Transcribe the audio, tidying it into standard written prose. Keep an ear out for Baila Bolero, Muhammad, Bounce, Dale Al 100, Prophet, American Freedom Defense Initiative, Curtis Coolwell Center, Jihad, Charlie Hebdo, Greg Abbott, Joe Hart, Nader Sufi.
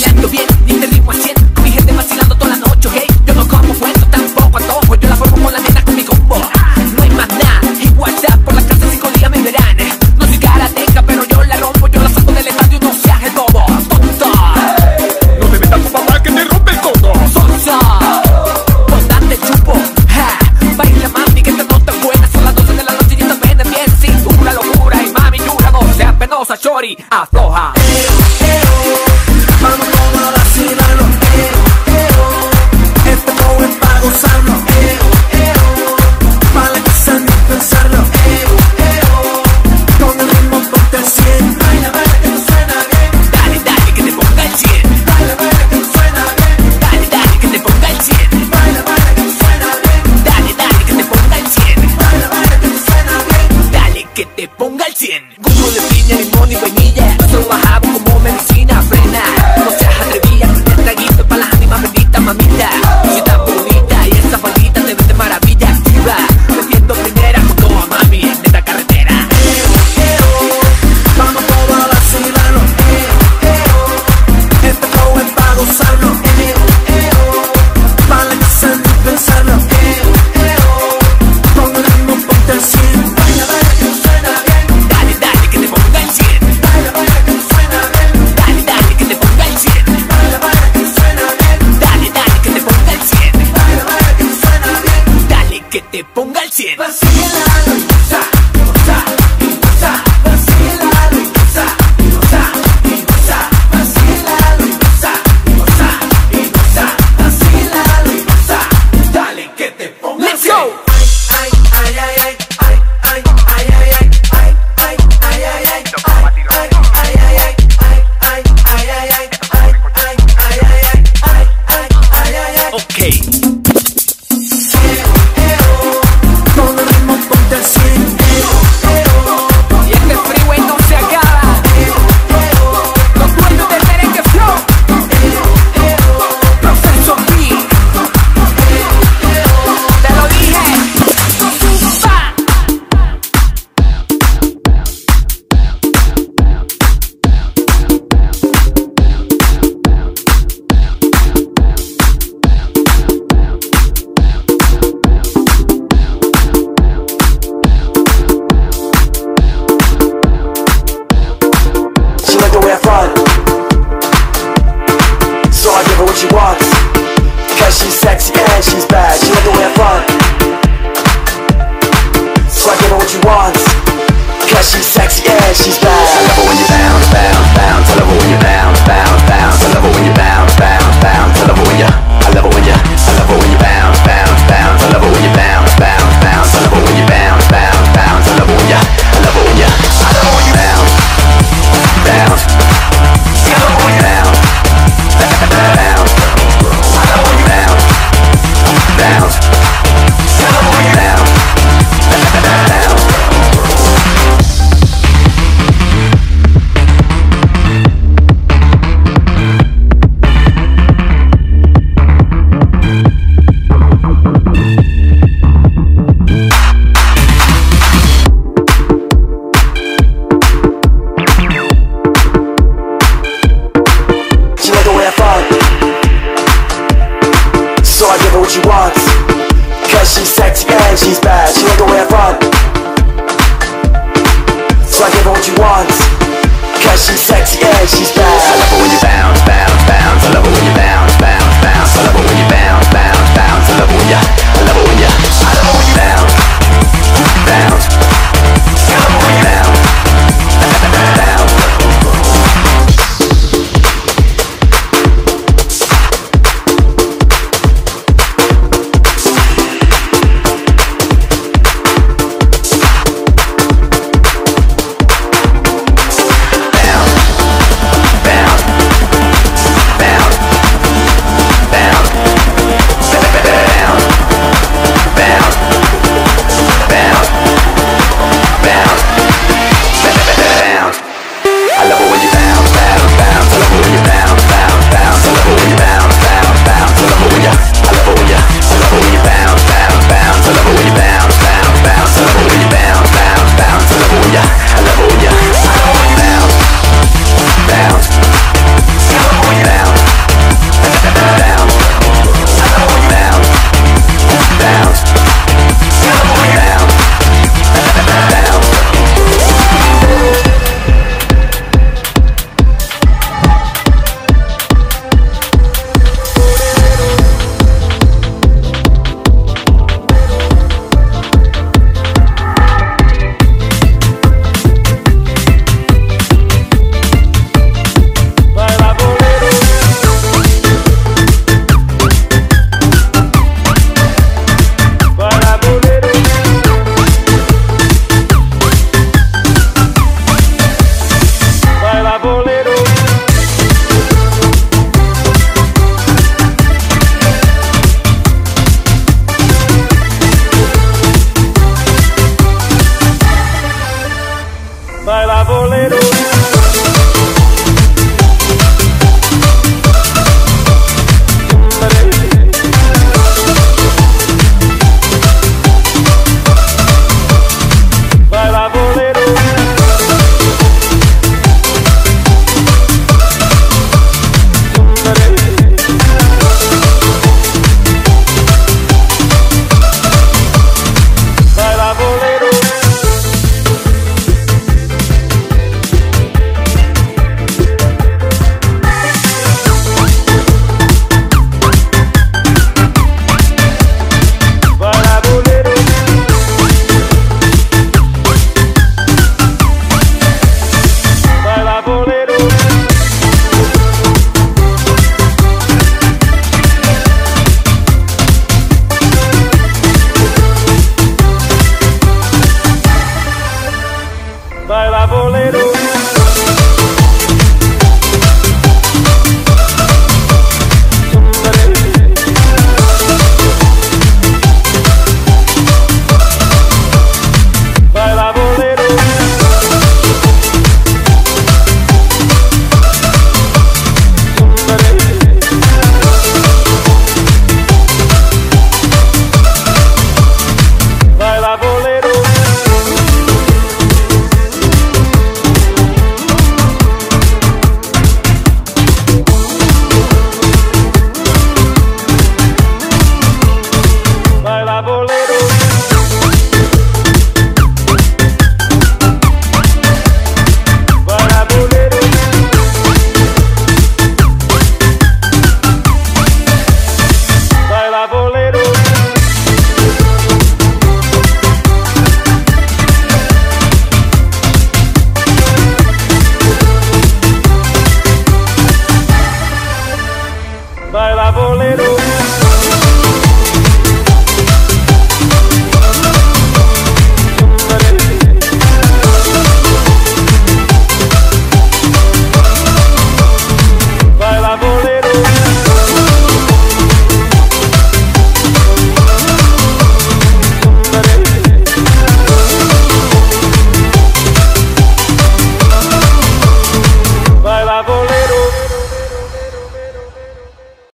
bailando bien, dime rico al 100. A mi gente vacilando toda la noche, ok. Yo no como cuento, tampoco antojo. Yo la formo con la nena con mi combo. No hay más nada, igual está por la casa 5 días me verán. No soy karateca, pero yo la rompo. Yo la saco del estadio, no seas el bobo. Tonto, no te metas con papá que te rompe el codo. Tonto, pues date chupo. Baila mami que esta nota es buena. Son las 12 de la noche y esta pena bien. Sin una locura y mami dura. No seas penosa, shorty, afloja. Gusto de piña, limón y vainilla. Nuestro bajamos como medicina frena. No seas atrevida, te traguito pa' las ánimas benditas, mamita. Si estás bonita y esta faldita te ves de maravilla, activa. Me siento primera con toda mami en esta carretera. Vamos todos a vacilarlo. Este flow es pa' gozarlo. Pa' la casa ni pensarlo. Con el ritmo ponte al 100. Que te ponga el 100. Dale que te ponga el 100. Ay, ay, ay, ay, ay, ay, ay, ay, ay, ay, ay, ay, ay, she wants, cause she's sexy and she's bad. She like the way I fun, so I give her what she wants, cause she's sexy and she's bad. I love her when you bounce, bounce, bounce. I love her when you bounce, bounce, bounce. I love her when you bounce, bounce, bounce. I love her when you, I love her when you, I love her when you bounce, bounce, bounce. I love her when you bounce, bounce, bounce. I love her when you bounce, bounce, bounce. I love her when you, I love her when you, I love her when you bounce, bounce. I love her when you bounce, bounce. So I give her what she wants, cause she's sexy and she's bad. She like the way I run, so I give her what she wants, cause she's sexy and she's bad. I love her when you bounce, bounce, bounce. I love her when you bounce, bounce, bounce. I love her when you bounce, bounce, bounce. I love her when you, I love her when you, I love her when you bounce, bounce. I love her when you bounce, bounce. baila bolero.